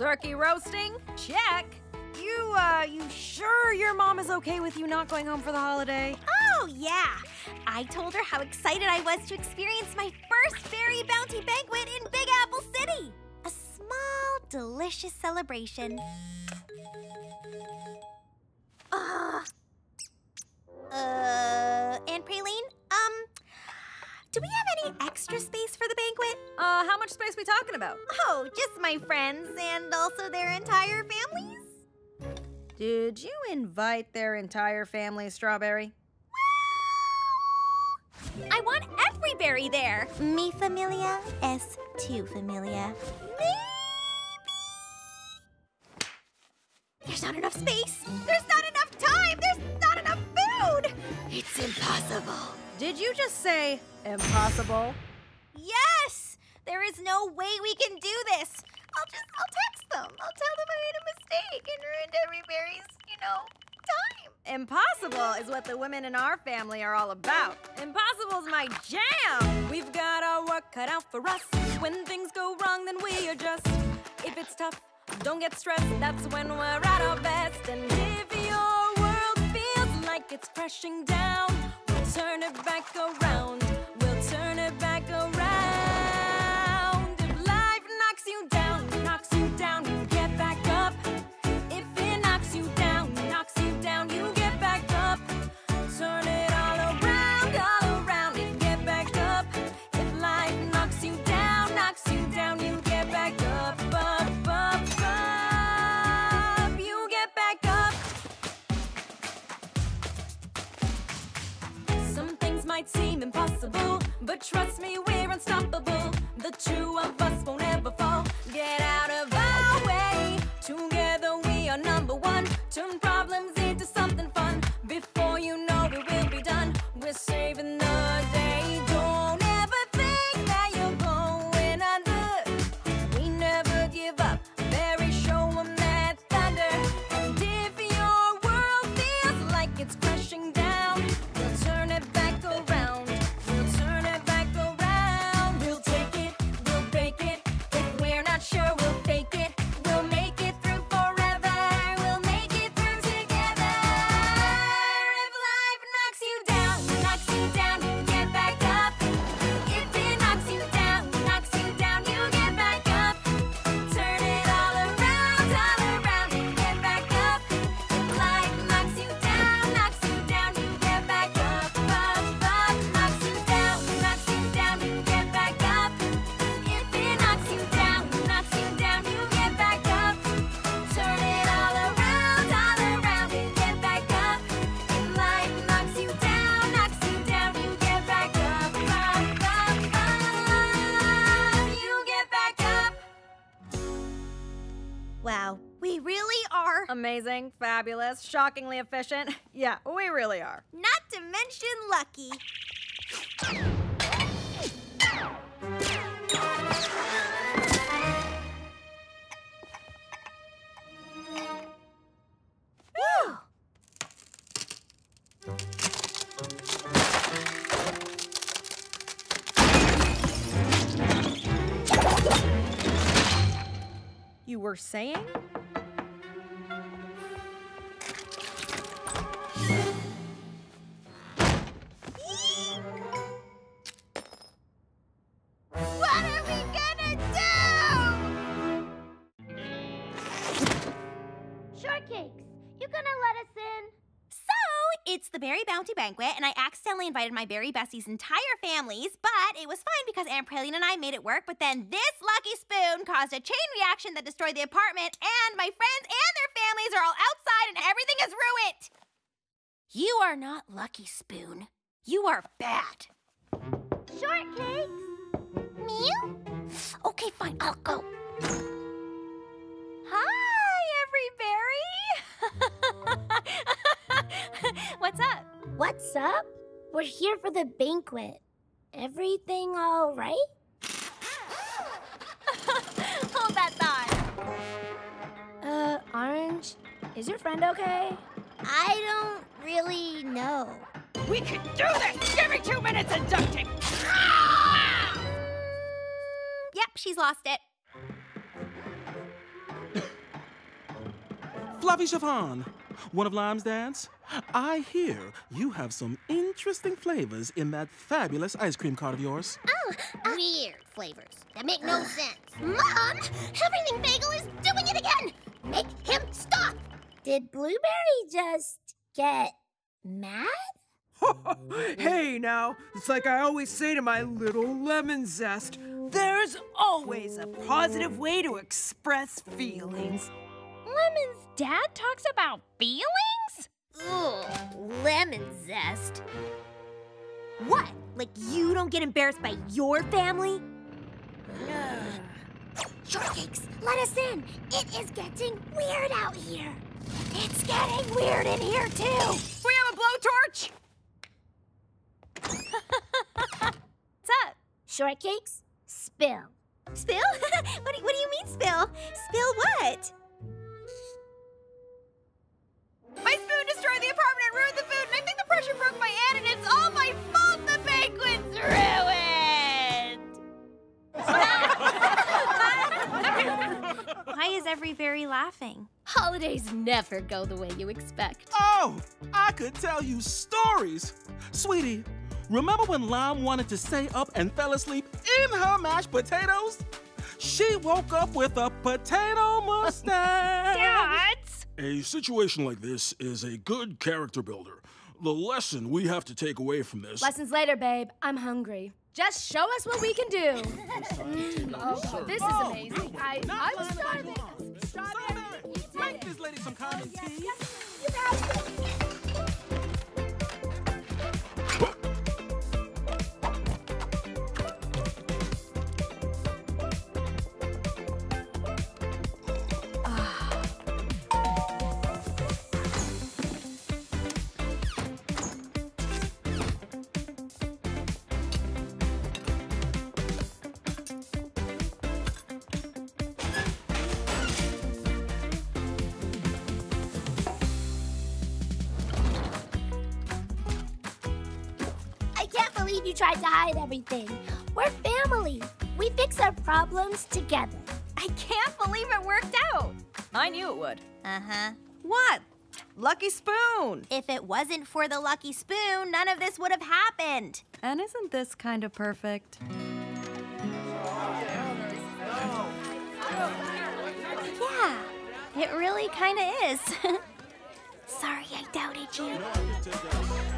Turkey roasting? Check. You sure your mom is okay with you not going home for the holiday? Oh, yeah. I told her how excited I was to experience my first Berry Bounty Banquet in Big Apple City. A small, delicious celebration. Aunt Praline, do we have any extra space for the banquet? How much space are we talking about? Oh, just my friends and also their entire families. Did you invite their entire family, Strawberry? Well, I want every berry there. Mi familia es tu familia. Maybe. There's not enough space. There's not enough time. There's not enough food. It's impossible. Did you just say impossible? Yes! There is no way we can do this. I'll text them. I'll tell them I made a mistake and ruined every berry's, time. Impossible is what the women in our family are all about. Impossible is my jam. We've got our work cut out for us. When things go wrong, then we adjust. If it's tough, don't get stressed. That's when we're at our best. And if your world feels like it's crashing down, we'll turn it back around. We'll turn it back around. If life knocks you down, you get back up. If it knocks you down, you get back up. Turn it all around, and get back up. If life knocks you down, you get back up. You get back up. Some things might seem impossible, but trust me, we're unstoppable. The two of us won't ever fall. Get out of our way. Together we are number one. Turn problems into something fun. Before you know it, we'll be done. We're saving the day. Don't ever think that you're going under. We never give up. Berry, show 'em that thunder. And if your world feels like it's crashing down, we'll turn it back around. We'll turn it back around. We'll take it. We'll bake it. If we're not sure, we'll fake it. We'll make it through forever. We'll make it through together. If life knocks you down, you get back up. If it knocks you down, you get back up. Turn it all around, and get back up. If life knocks you down, you get back up. Knocks you down, you get back up. If it knocks you down, you get back up. Turn it all around, and get back up. If life knocks you down, you get back up. You get back up. Wow, we really are. Amazing, fabulous, shockingly efficient. Yeah, we really are. Not to mention lucky. Whew. You were saying? What are we gonna do? Shortcakes, you gonna let us in? So, it's the Berry Bounty Banquet, and I accidentally invited my Berry Besties' entire families, but it was fine because Aunt Praline and I made it work, but then this Lucky Spoon caused a chain reaction that destroyed the apartment, and my friends and their families are all outside, and everything is ruined! You are not Lucky Spoon. You are bad. Shortcakes! Mew? Okay, fine, I'll go. Hi, everyberry! What's up? What's up? We're here for the banquet. Everything all right? Hold that thought. Orange, is your friend okay? I don't really know. We can do this! Give me 2 minutes and duct tape! Yep, she's lost it. Fluffy Chiffon, one of Lime's dads, I hear you have some interesting flavors in that fabulous ice cream cart of yours. Oh, weird flavors that make no sense. Mom, Everything Bagel is doing it again! Make him stop! Did Blueberry just get mad? Hey, now, it's like I always say to my little Lemon Zest, there's always a positive way to express feelings. Lemon's dad talks about feelings? Ugh, Lemon Zest. What? Like you don't get embarrassed by your family? Shortcakes, let us in. It is getting weird out here. It's getting weird in here, too. We have a blowtorch? What's up? Shortcakes, spill. Spill? What do you mean, spill? Spill what? My spoon destroyed the apartment and ruined the food, and I think the pressure broke my head, and it's all my fault the banquet's ruined! Why is every berry laughing? Holidays never go the way you expect. Oh, I could tell you stories. Sweetie, remember when Lime wanted to stay up and fell asleep in her mashed potatoes? She woke up with a potato mustache. Dad! A situation like this is a good character builder. The lesson we have to take away from this... Lessons later, babe. I'm hungry. Just show us what we can do. Oh, this is amazing. I'm starving. Make this lady some kind of tea. You tried to hide everything. We're family. We fix our problems together. I can't believe it worked out. I knew it would. Uh-huh. What? Lucky Spoon. If it wasn't for the Lucky Spoon, none of this would have happened. And isn't this kind of perfect? Yeah, it really kind of is. Sorry I doubted you.